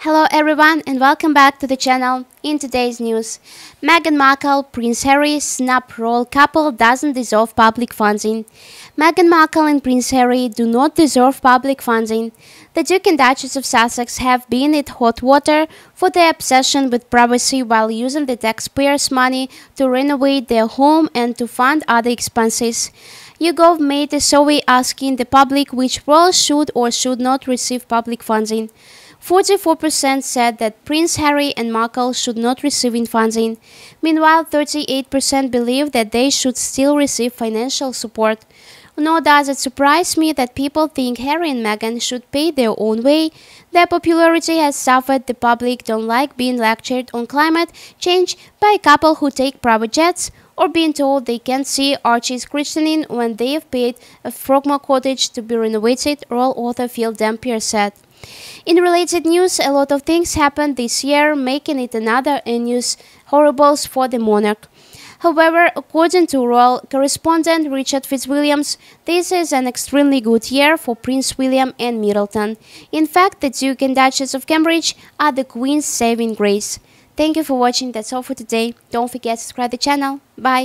Hello everyone and welcome back to the channel. In today's news, Meghan Markle, Prince Harry, snub-roll couple doesn't deserve public funding. Meghan Markle and Prince Harry do not deserve public funding. The Duke and Duchess of Sussex have been in hot water for their obsession with privacy while using the taxpayers' money to renovate their home and to fund other expenses. YouGov made a survey asking the public which royals should or should not receive public funding. 44% said that Prince Harry and Markle should not receive funding. Meanwhile, 38% believe that they should still receive financial support. Nor does it surprise me that people think Harry and Meghan should pay their own way. Their popularity has suffered. The public don't like being lectured on climate change by a couple who take private jets, or being told they can't see Archie's christening when they have paid a Frogmore Cottage to be renovated, royal author Phil Dampier said. In related news, a lot of things happened this year, making it another news horribles for the monarch. However, according to royal correspondent Richard Fitzwilliams, this is an extremely good year for Prince William and Middleton. In fact, the Duke and Duchess of Cambridge are the Queen's saving grace. Thank you for watching, that's all for today. Don't forget to subscribe to the channel. Bye!